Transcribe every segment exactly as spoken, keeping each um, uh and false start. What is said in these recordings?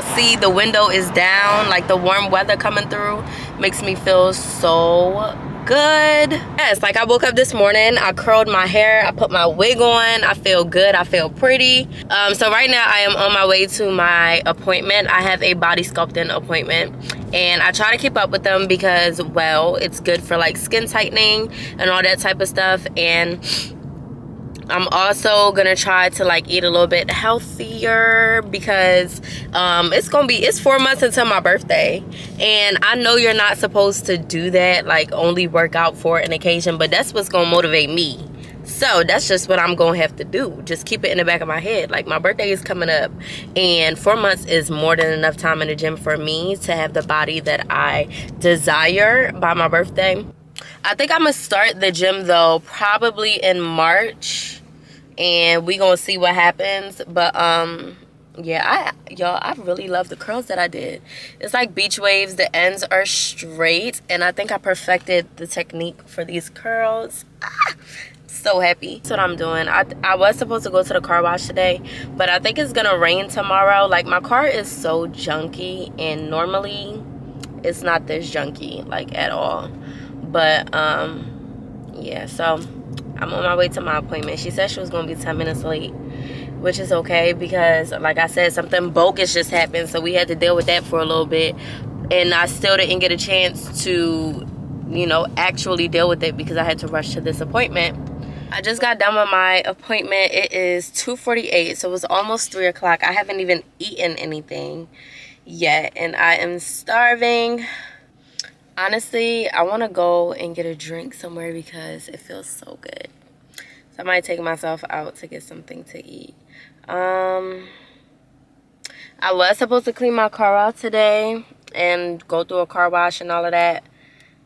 y'all see the window is down, like the warm weather coming through makes me feel so good. Yes, like I woke up this morning, I curled my hair, I put my wig on, I feel good, I feel pretty. Um, so right now I am on my way to my appointment. I have a body sculpting appointment and I try to keep up with them because, well, it's good for like skin tightening and all that type of stuff. And I'm also gonna try to like eat a little bit healthier because um, it's gonna be, it's four months until my birthday. And I know you're not supposed to do that, like only work out for an occasion, but that's what's gonna motivate me. So that's just what I'm gonna have to do. Just keep it in the back of my head. Like my birthday is coming up and four months is more than enough time in the gym for me to have the body that I desire by my birthday. I think I'm gonna start the gym though, probably in March. And we gonna see what happens, but um yeah, I y'all I really love the curls that I did. It's like beach waves, the ends are straight, and I think I perfected the technique for these curls. Ah, so happy. That's what I'm doing. I, I was supposed to go to the car wash today, but I think it's gonna rain tomorrow. Like my car is so junky, and normally it's not this junky like at all, but um yeah, so I'm on my way to my appointment. She said she was going to be ten minutes late, which is okay because, like I said, something bogus just happened, so we had to deal with that for a little bit. And I still didn't get a chance to, you know, actually deal with it because I had to rush to this appointment. I just got done with my appointment. It is two forty-eight, so it was almost three o'clock. I haven't even eaten anything yet, and I am starving. Honestly, I want to go and get a drink somewhere because it feels so good. So I might take myself out to get something to eat. Um, I was supposed to clean my car out today and go through a car wash and all of that.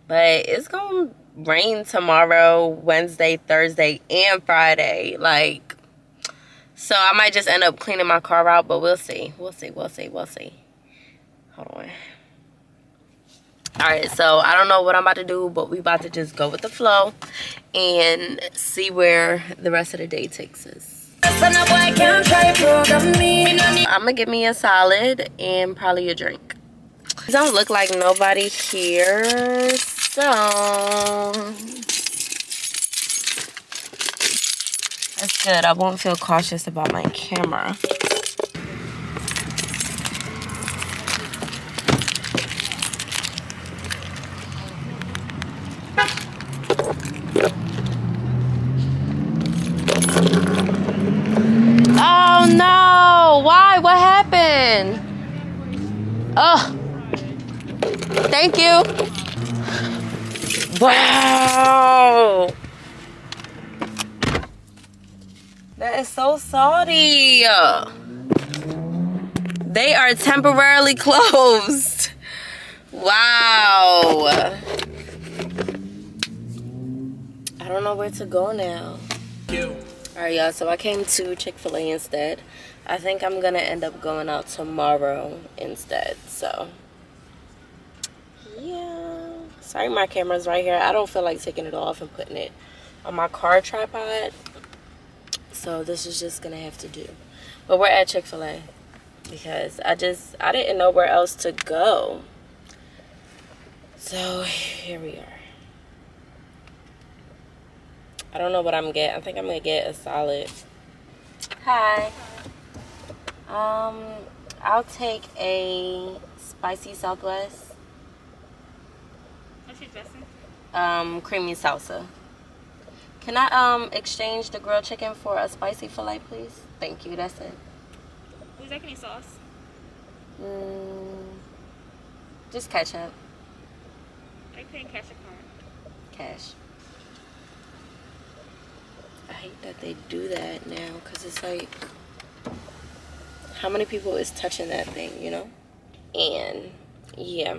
But it's going to rain tomorrow, Wednesday, Thursday, and Friday. Like, so I might just end up cleaning my car out, but we'll see. We'll see, we'll see, we'll see. Hold on. Alright, so I don't know what I'm about to do, but we about to just go with the flow and see where the rest of the day takes us. I'm gonna get me a salad and probably a drink. It don't look like nobody here, so that's good. I won't feel cautious about my camera. Oh, thank you. Wow, that is so salty. They are temporarily closed. Wow. I don't know where to go now. You. All right, y'all, so I came to Chick-fil-A instead. I think I'm gonna end up going out tomorrow instead, so yeah. Sorry, my camera's right here. I don't feel like taking it off and putting it on my car tripod, so this is just gonna have to do. But we're at Chick-fil-A because I just, I didn't know where else to go. So here we are. I don't know what I'm getting. I think I'm gonna get a salad. Hi. Um, I'll take a spicy Southwest. What's your dressing? Um, creamy salsa. Can I, um, exchange the grilled chicken for a spicy filet, please? Thank you, that's it. Is that any sauce? Mm, just ketchup. Are you paying cash or card? Cash. I hate that they do that now, because it's like... how many people is touching that thing, you know? And yeah,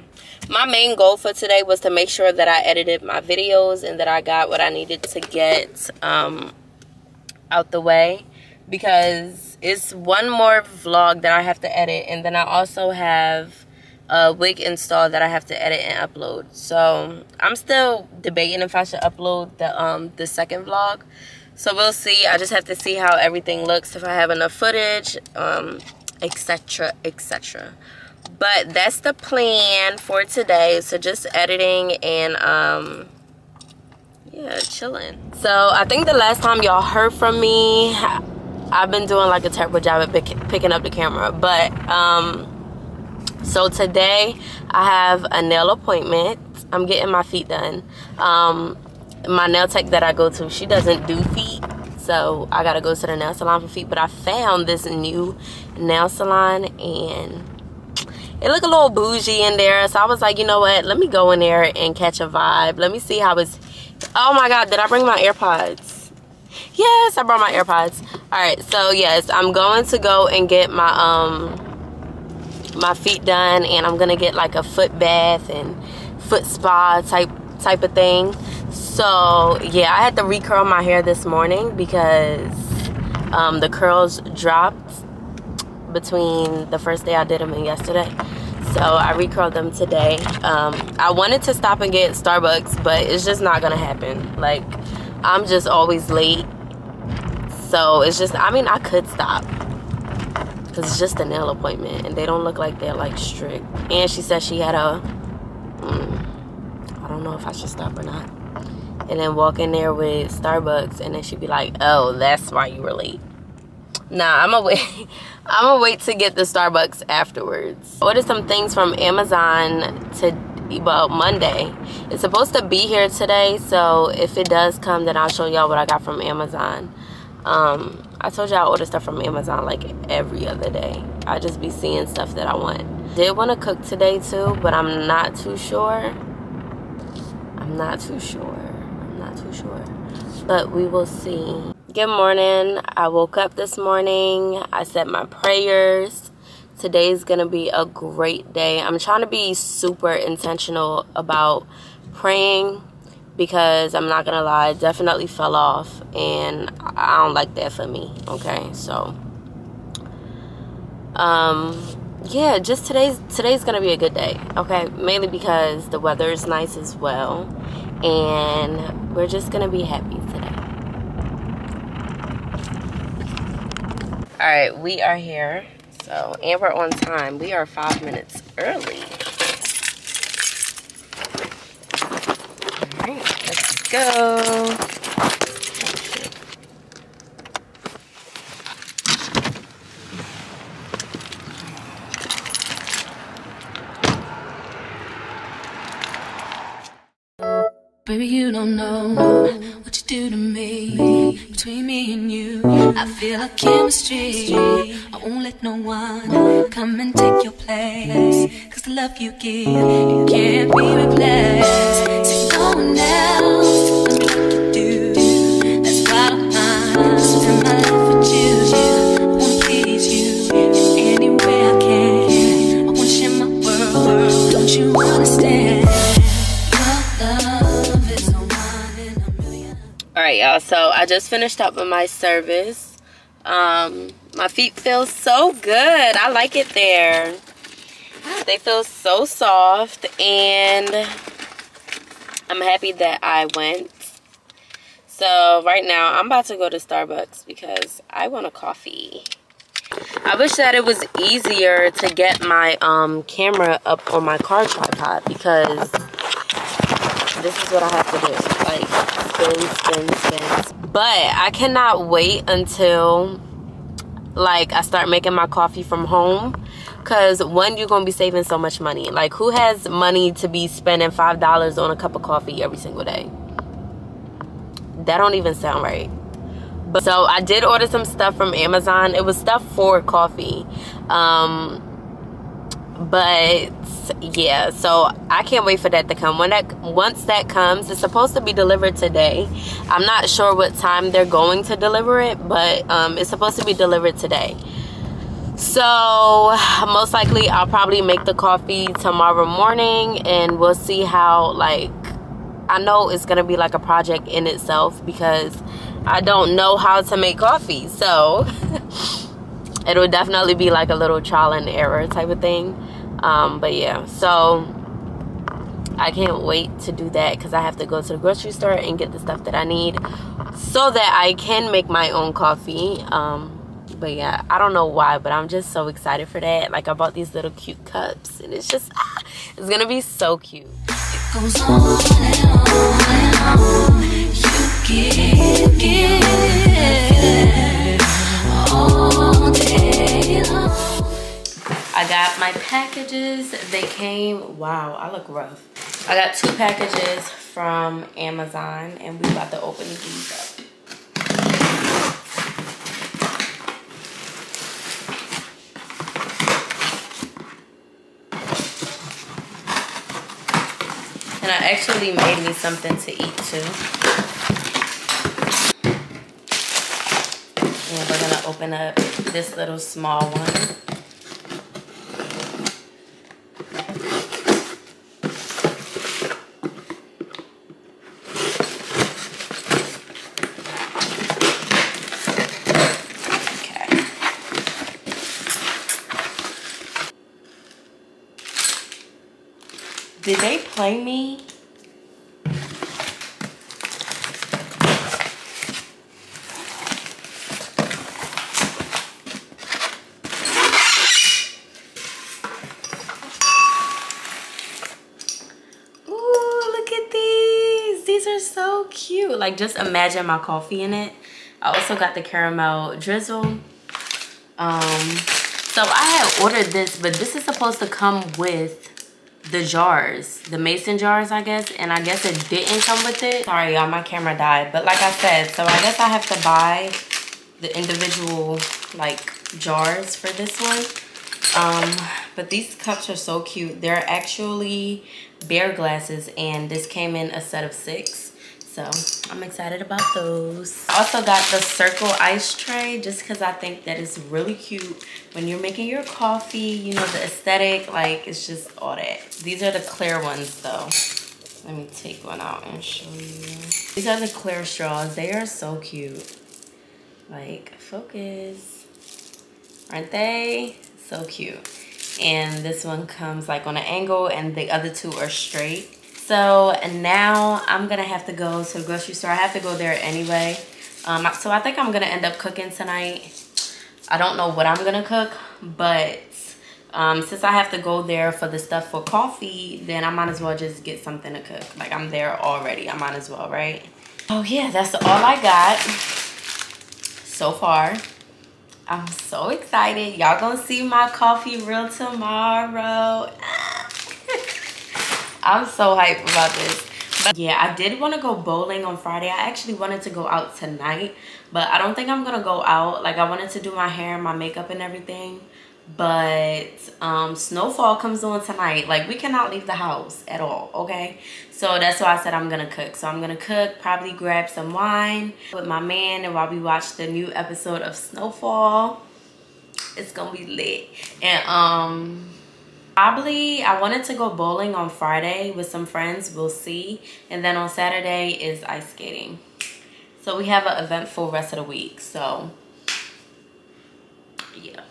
my main goal for today was to make sure that I edited my videos and that I got what I needed to get um, out the way, because it's one more vlog that I have to edit, and then I also have a wig install that I have to edit and upload. So I'm still debating if I should upload the um the second vlog. So we'll see. I just have to see how everything looks, if I have enough footage, um, etc, etc. But that's the plan for today. So just editing and um yeah, chilling. So I think the last time y'all heard from me, I've been doing like a terrible job at pick, picking up the camera, but um so today I have a nail appointment. I'm getting my feet done. Um my nail tech that I go to, she doesn't do feet, so I gotta go to the nail salon for feet. But I found this new nail salon and it looked a little bougie in there, so I was like, you know what, let me go in there and catch a vibe. Let me see how it's... Oh my god, did I bring my AirPods? Yes, I brought my AirPods. All right, so yes, I'm going to go and get my um my feet done, and I'm gonna get like a foot bath and foot spa type type of thing. So yeah, I had to recurl my hair this morning because um the curls dropped between the first day I did them and yesterday, so I recurled them today. um I wanted to stop and get Starbucks, but it's just not gonna happen. Like, I'm just always late, so it's just... I mean, I could stop because it's just a nail appointment and they don't look like they're like strict. And she said she had a... mm, I don't know if I should stop or not, and then walk in there with Starbucks and then she'd be like, oh, that's why you were late. Nah, I'm gonna wait. I'm gonna wait to get the Starbucks afterwards. I ordered some things from Amazon to, well, Monday. It's supposed to be here today, so if it does come, then I'll show y'all what I got from Amazon. Um, I told y'all I order stuff from Amazon like every other day. I just be seeing stuff that I want. Did want to cook today too, but I'm not too sure. I'm not too sure. I'm not too sure. But we will see. Good morning. I woke up this morning. I said my prayers. Today's gonna be a great day. I'm trying to be super intentional about praying because I'm not gonna lie, I definitely fell off and I don't like that for me. Okay, so um yeah, just today's today's gonna be a good day. Okay, mainly because the weather is nice as well, and we're just gonna be happy today. All right, we are here. So, and we're on time. We are five minutes early. All right, let's go. Baby, you don't know what you do to me. Between me and you, I feel like chemistry. I won't let no one come and take your place, cause the love you give, it can't be replaced. So no one else, I'm like you do. That's why I'm spend my life with you. I wanna please you in any way I can. I wanna share my world, don't you understand? Alright, y'all, so I just finished up with my service. Um, my feet feel so good. I like it there. They feel so soft, and I'm happy that I went. So right now, I'm about to go to Starbucks because I want a coffee. I wish that it was easier to get my um, camera up on my car tripod, because this is what I have to do. Like, Spin, spin, spin. But I cannot wait until like I start making my coffee from home, because one, you're gonna be saving so much money. Like, who has money to be spending five dollars on a cup of coffee every single day? That don't even sound right. But so I did order some stuff from Amazon. It was stuff for coffee, um but yeah, so I can't wait for that to come. When that once that comes, it's supposed to be delivered today. I'm not sure what time they're going to deliver it, but um it's supposed to be delivered today. So most likely I'll probably make the coffee tomorrow morning, and we'll see how... like, I know it's gonna be like a project in itself because I don't know how to make coffee, so it'll definitely be like a little trial and error type of thing. Um, but yeah, so I can't wait to do that, because I have to go to the grocery store and get the stuff that I need so that I can make my own coffee. Um, But yeah, I don't know why, but I'm just so excited for that. Like, I bought these little cute cups, and it's just, ah, it's gonna be so cute. It goes on and on and on. You give, give all day long. I got my packages. They came, wow, I look rough. I got two packages from Amazon, and we're about to open these up. And I actually made me something to eat too. And we're gonna open up this little small one. Okay. Did they play me? Like, just imagine my coffee in it. I also got the caramel drizzle. Um, so I had ordered this, but this is supposed to come with the jars, the mason jars, I guess. And I guess it didn't come with it. Sorry, y'all, my camera died. But like I said, so I guess I have to buy the individual, like, jars for this one. Um, but these cups are so cute. They're actually beer glasses, and this came in a set of six. So I'm excited about those. I also got the circle ice tray just because I think that it's really cute. When you're making your coffee, you know, the aesthetic, like, it's just all that. These are the clear ones though. Let me take one out and show you. These are the clear straws. They are so cute. Like, focus. Aren't they? So cute. And this one comes like on an angle, and the other two are straight. So now I'm gonna have to go to the grocery store. I have to go there anyway. Um, so I think I'm gonna end up cooking tonight. I don't know what I'm gonna cook, but um, since I have to go there for the stuff for coffee, then I might as well just get something to cook. Like, I'm there already, I might as well, right? Oh yeah, that's all I got so far. I'm so excited. Y'all gonna see my coffee reel tomorrow. I'm so hyped about this. But yeah, I did want to go bowling on Friday. I actually wanted to go out tonight, but I don't think I'm gonna go out. Like, I wanted to do my hair and my makeup and everything, but um Snowfall comes on tonight. Like, we cannot leave the house at all, okay? So that's why I said I'm gonna cook. So I'm gonna cook, probably grab some wine with my man, and while we watch the new episode of Snowfall, it's gonna be lit. And um probably, I wanted to go bowling on Friday with some friends. We'll see. And then on Saturday is ice skating. So we have an eventful rest of the week. So, yeah.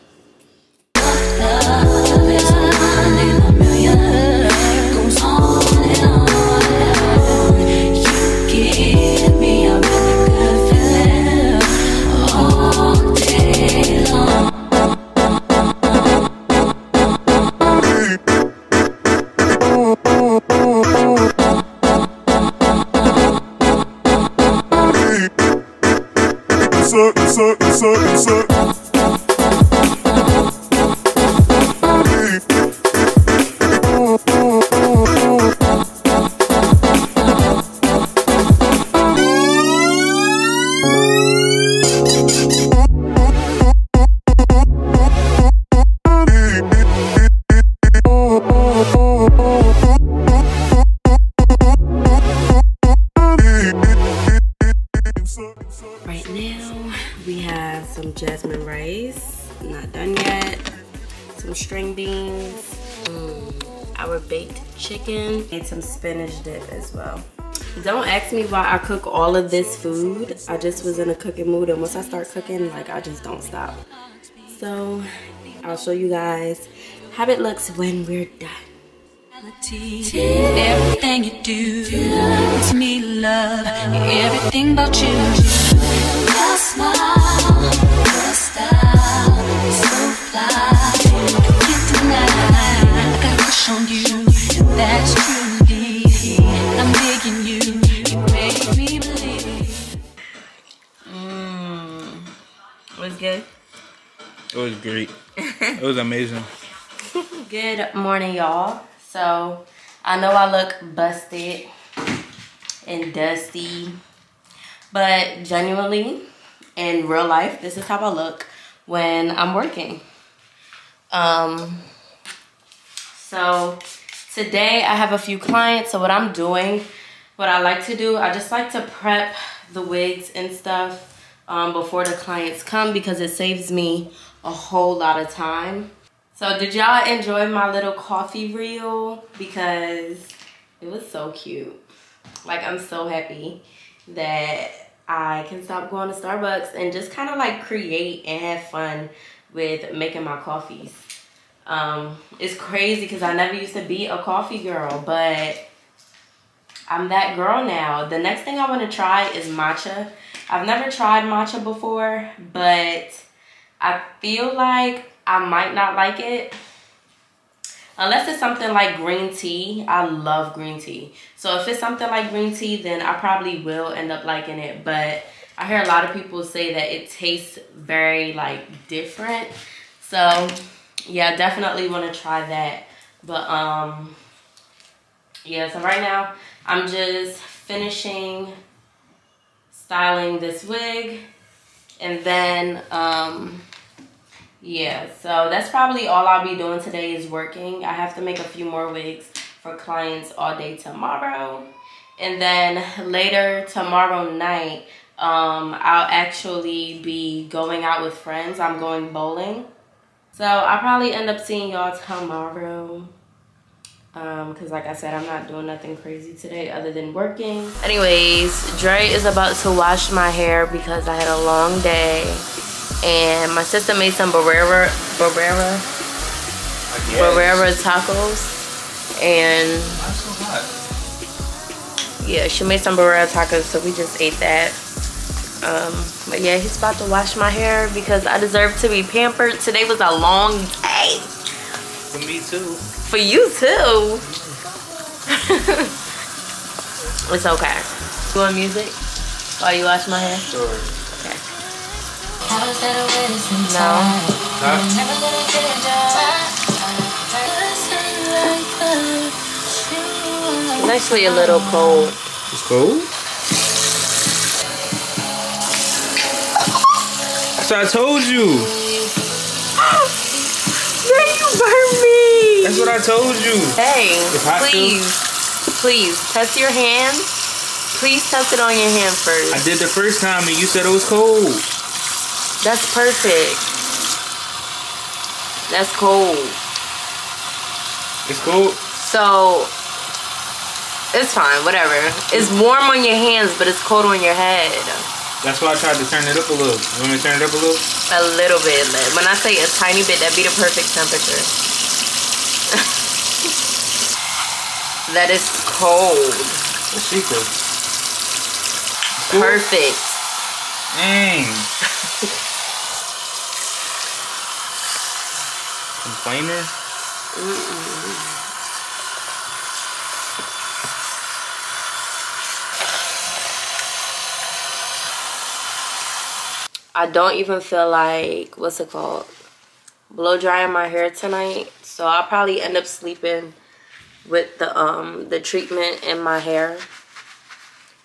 Chicken and some spinach dip as well. Don't ask me why I cook all of this food. I just was in a cooking mood, and once I start cooking, like, I just don't stop. So I'll show you guys how it looks when we're done. Everything you do gives me love. Everything about you. It was great. It was amazing. Good morning, y'all. So I know I look busted and dusty, but genuinely in real life, this is how I look when I'm working. Um, so today I have a few clients. So what I'm doing, what I like to do, I just like to prep the wigs and stuff um, before the clients come, because it saves me a whole lot of time. So did y'all enjoy my little coffee reel? Because it was so cute. Like, I'm so happy that I can stop going to Starbucks and just kind of like create and have fun with making my coffees. Um, it's crazy because I never used to be a coffee girl, but I'm that girl now. The next thing I want to try is matcha. I've never tried matcha before, but I feel like I might not like it. Unless it's something like green tea. I love green tea. So if it's something like green tea, then I probably will end up liking it. But I hear a lot of people say that it tastes very like different. So yeah, definitely want to try that. But um, yeah, so right now I'm just finishing styling this wig. And then um, yeah, so that's probably all I'll be doing today is working. I have to make a few more wigs for clients all day tomorrow. And then later tomorrow night, um, I'll actually be going out with friends. I'm going bowling. So I'll probably end up seeing y'all tomorrow. Um, cause like I said, I'm not doing nothing crazy today other than working. Anyways, Dre is about to wash my hair because I had a long day. And my sister made some Barrera, Barrera, Barrera tacos, and so yeah, she made some Barrera tacos, so we just ate that. Um, but yeah, he's about to wash my hair because I deserve to be pampered. Today was a long day. For me too. For you too. It's okay. You want music while you wash my hair? Sure. No. It's actually a little cold. It's cold? So I told you. Then you burned me. That's what I told you. Hey, please, please test your hand. Please test it on your hand first. I did the first time and you said it was cold. That's perfect. That's cold. It's cold? So, it's fine, whatever. It's warm on your hands, but it's cold on your head. That's why I tried to turn it up a little. You want me to turn it up a little? A little bit. When I say a tiny bit, that'd be the perfect temperature. That is cold. What's she cook? Perfect. Dang. Complainer? I don't even feel like, what's it called, blow drying my hair tonight, so I'll probably end up sleeping with the um the treatment in my hair.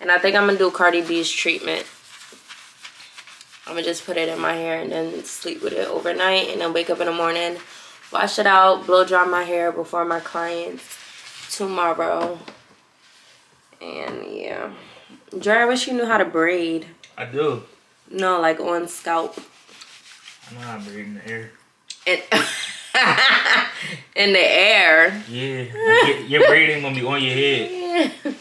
And I think I'm gonna do Cardi B's treatment. I'm gonna just put it in my hair and then sleep with it overnight, and then wake up in the morning, wash it out, blow dry my hair before my clients tomorrow. And yeah. Dre, I wish you knew how to braid. I do. No, like on scalp. I know how to braid in the air. And in the air? Yeah. Like your braiding gonna be on your head. Yeah.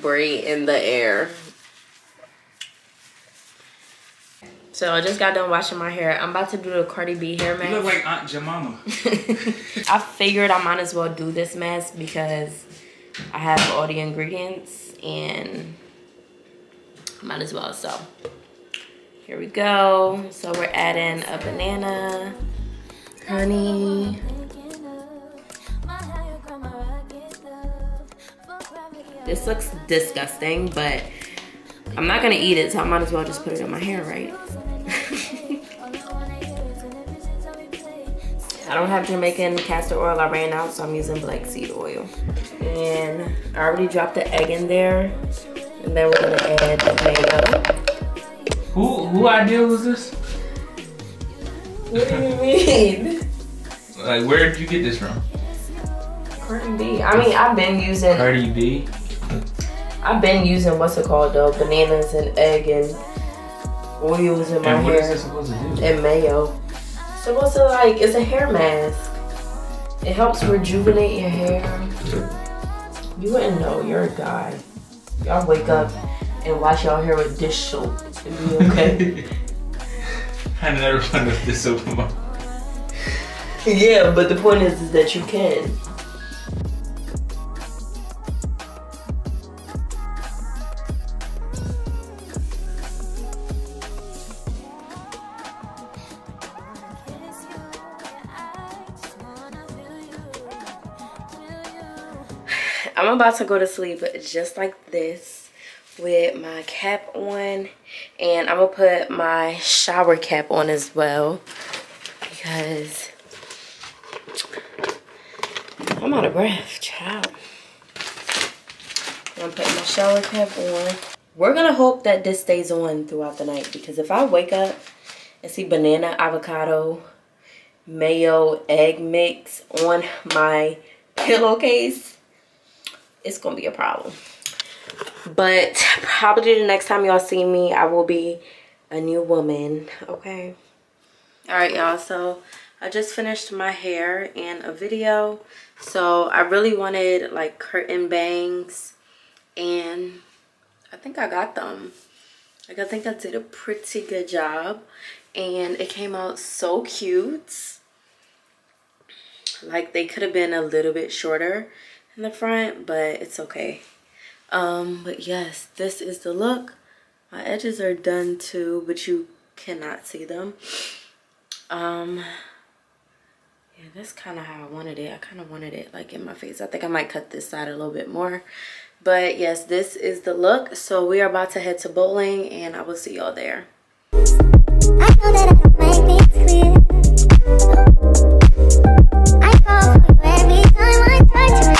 Braid in the air. So I just got done washing my hair. I'm about to do the Cardi B hair mask. You look like Aunt Jemima. I figured I might as well do this mask because I have all the ingredients and might as well. So here we go. So we're adding a banana, honey, this looks disgusting, but I'm not gonna eat it, so I might as well just put it in my hair, right? I don't have Jamaican castor oil, I ran out, so I'm using black seed oil. And I already dropped the egg in there. And then we're gonna add the mayo. Who, who idea was this? What do you mean? Like, where did you get this from? Cardi B. I mean, I've been using Cardi B. I've been using what's it called though? Bananas and egg and oils in my and what hair. Is it supposed to do? And mayo. It's supposed to like it's a hair mask. It helps rejuvenate your hair. You wouldn't know, you're a guy. Y'all wake up and wash y'all hair with dish soap. It'd be okay. I never run with this soap in my Yeah, but the point is, is that you can. I'm about to go to sleep just like this with my cap on, and I'm gonna put my shower cap on as well because I'm out of breath, child. I'm putting my shower cap on. We're gonna hope that this stays on throughout the night because if I wake up and see banana, avocado, mayo, egg mix on my pillowcase, it's gonna be a problem. But probably the next time y'all see me, I will be a new woman, okay? All right, y'all, so I just finished my hair and a video. So I really wanted like curtain bangs and I think I got them. Like I think I did a pretty good job and it came out so cute. Like they could have been a little bit shorter in the front, but it's okay. Um but yes, this is the look. My edges are done too, but you cannot see them. Um yeah, that's kind of how I wanted it. I kind of wanted it like in my face. I think I might cut this side a little bit more, but yes, this is the look. So we are about to head to bowling and I will see y'all there. I know that I might be clear. I fall for every time I try to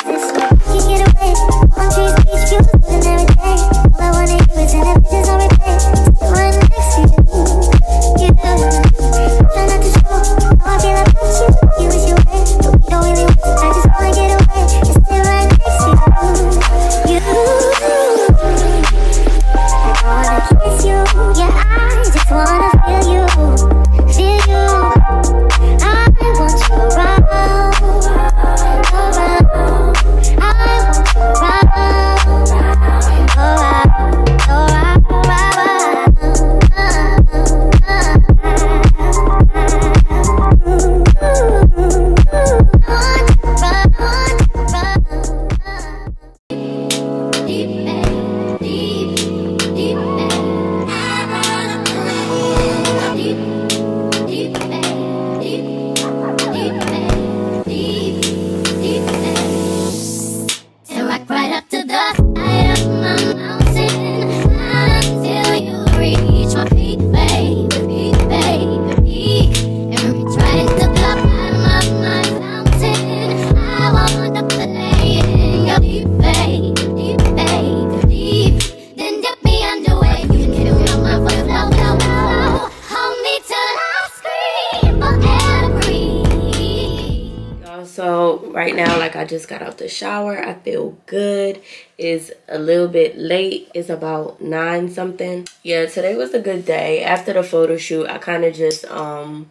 I just got out the shower. I feel good. It's a little bit late. It's about nine something. Yeah, today was a good day. After the photo shoot, I kind of just um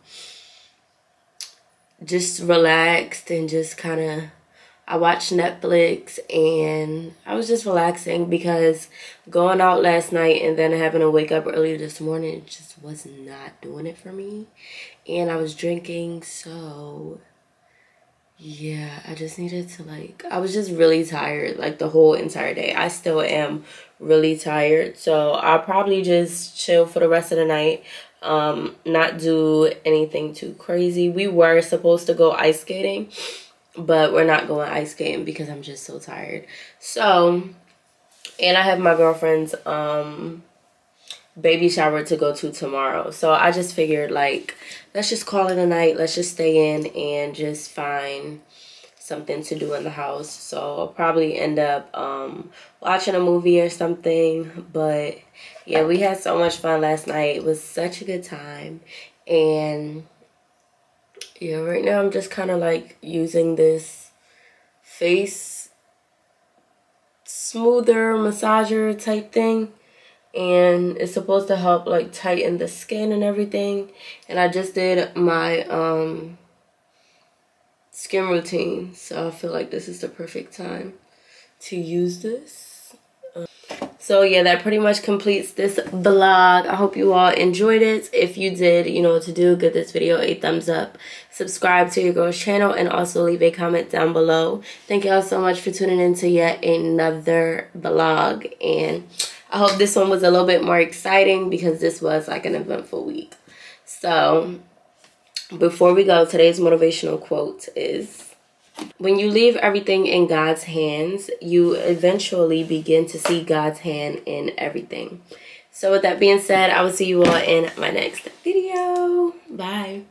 just relaxed and just kind of I watched Netflix and I was just relaxing because going out last night and then having to wake up early this morning, it just was not doing it for me. And I was drinking, so yeah, I just needed to like, I was just really tired like the whole entire day. I still am really tired. So I'll probably just chill for the rest of the night. Um, not do anything too crazy. We were supposed to go ice skating, but we're not going ice skating because I'm just so tired. So, and I have my girlfriend's um baby shower to go to tomorrow. So I just figured, like, let's just call it a night. Let's just stay in and just find something to do in the house. So I'll probably end up um, watching a movie or something. But yeah, we had so much fun last night. It was such a good time. And yeah, right now I'm just kind of like using this face smoother massager type thing, and it's supposed to help like tighten the skin and everything. And I just did my um skin routine, so I feel like this is the perfect time to use this. So yeah, that pretty much completes this vlog. I hope you all enjoyed it. If you did, you know what to do. Give this video a thumbs up, subscribe to your girl's channel, and also leave a comment down below. Thank y'all so much for tuning in to yet another vlog, and I hope this one was a little bit more exciting because this was like an eventful week. So before we go, today's motivational quote is: when you leave everything in God's hands, you eventually begin to see God's hand in everything. So with that being said, I will see you all in my next video. Bye.